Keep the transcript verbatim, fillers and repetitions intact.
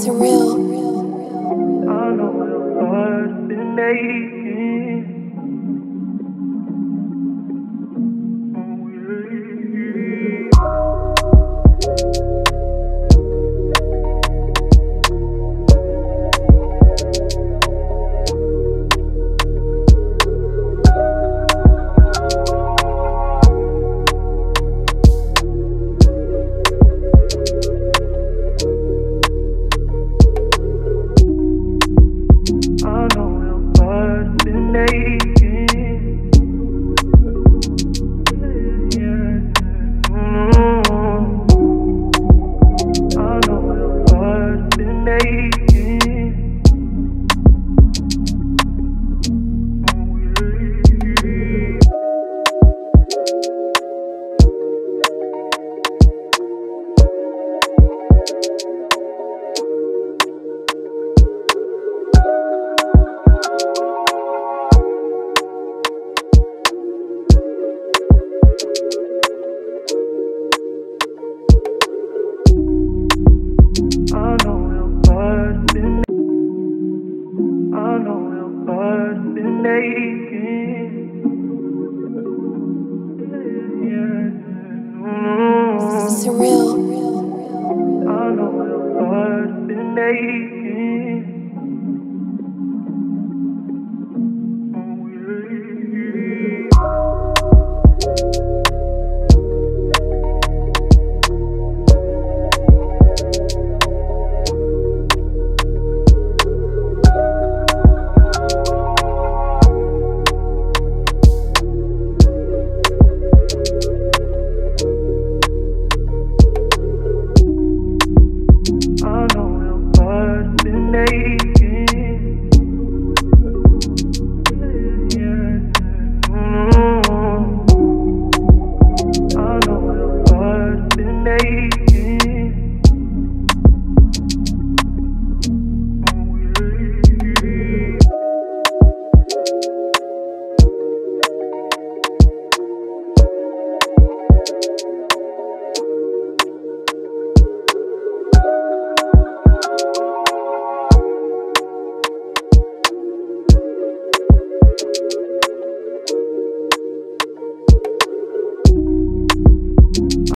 Surreal. I know we'll first be naked.